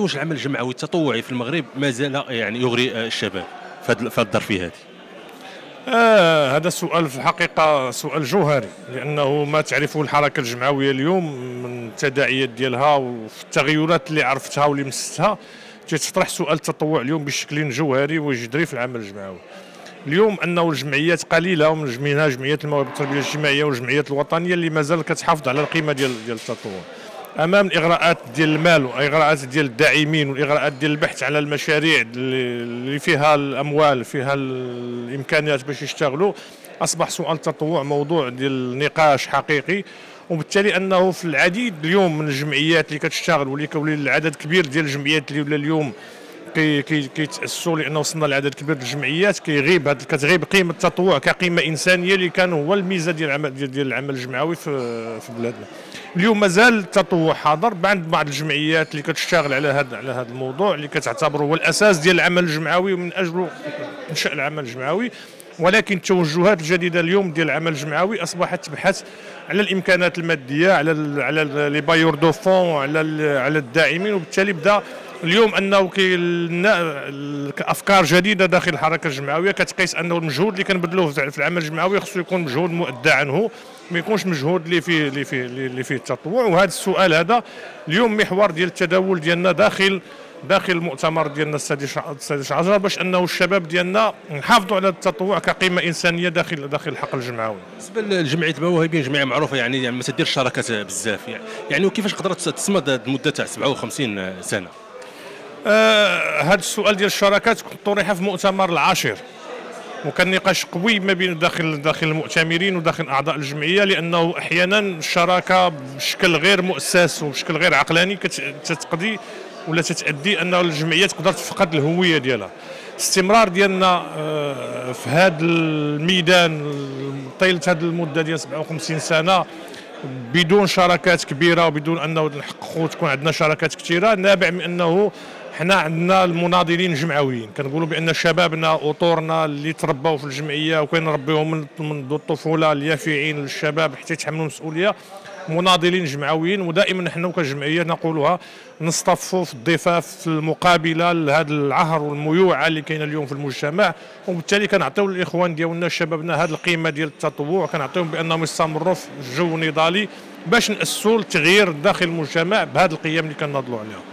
تزوج العمل الجمعوي التطوعي في المغرب ما زال يعني يغري الشباب في الظرفيه هذه؟ هذا السؤال في الحقيقة سؤال جوهري، لأنه ما تعرفه الحركة الجمعوية اليوم من التداعيات ديالها وفي التغيرات اللي عرفتها واللي مستها تطرح سؤال التطوع اليوم بشكل جوهري وجذري في العمل الجمعوي. اليوم أنه الجمعيات قليلة، ومن منها جمعية المواهب للتربية الاجتماعية والجمعيات الوطنية اللي مازال كتحافظ على القيمة ديال التطوع أمام الإغراءات ديال المال وإغراءات ديال الداعمين والإغراءات ديال البحث على المشاريع اللي فيها الأموال فيها الإمكانيات باش يشتغلوا. أصبح سؤال التطوع موضوع ديال النقاش حقيقي، وبالتالي أنه في العديد اليوم من الجمعيات اللي كتشتغل واللي كولي العدد كبير ديال الجمعيات اللي ولا اليوم كيتأسسوا، لأنه وصلنا لعدد كبير ديال الجمعيات كتغيب قيمة التطوع كقيمة إنسانية اللي كان هو الميزة ديال العمل الجمعوي في بلادنا. اليوم مازال التطوع حاضر عند بعض الجمعيات اللي كتشتغل على هذا الموضوع اللي كتعتبره هو الاساس ديال العمل الجمعوي ومن اجله انشا العمل الجمعوي، ولكن التوجهات الجديده اليوم ديال العمل الجمعوي اصبحت تبحث على الامكانات الماديه، على لي بايور دو فون، على الداعمين، وبالتالي بدا اليوم انه افكار جديده داخل الحركه الجمعويه كتقيس انه المجهود اللي كنبذلوه في العمل الجمعوي خصو يكون مجهود مؤدى عنه، ما يكونش مجهود اللي فيه التطوع. وهذا السؤال هذا اليوم محور ديال التداول ديالنا داخل المؤتمر ديالنا السادس عشر، باش انه الشباب ديالنا نحافظوا على التطوع كقيمه انسانيه داخل الحقل الجمعوي. بالنسبه لجمعيه المواهب، جمعيه معروفه يعني ما تديرش شراكات بزاف، يعني كيفاش قدرت تصمد هذه المده تاع 57 سنه؟ هذا السؤال ديال الشراكات كنت طرحه في مؤتمر العاشر، وكان نقاش قوي ما بين داخل المؤتمرين وداخل اعضاء الجمعيه، لانه احيانا الشراكه بشكل غير مؤسس وبشكل غير عقلاني تتقضي ولا تتأدي ان الجمعيه تقدر تفقد الهويه ديالها. الاستمرار ديالنا في هذا الميدان طيله هذه المده ديال 57 سنه بدون شراكات كبيره وبدون انه نحققوا تكون عندنا شراكات كثيره، نابع من انه حنا عندنا المناضلين الجمعويين. كنقولوا بان شبابنا وطورنا اللي تربوا في الجمعيه وكنربيوهم منذ الطفوله اليافعين للشباب حتى يتحملوا المسؤوليه، مناضلين جمعويين. ودائما حنا كجمعيه نقولها نصطفوا في الضفاف في المقابله لهذا العهر والميوعه اللي كاينه اليوم في المجتمع، وبالتالي كنعطيو الاخوان ديالنا شبابنا هذه القيمه ديال التطوع، كنعطيهم بانهم يستمروا في الجو النضالي باش نأسسوا التغيير داخل المجتمع بهذه القيم اللي كنناضلوا عليها.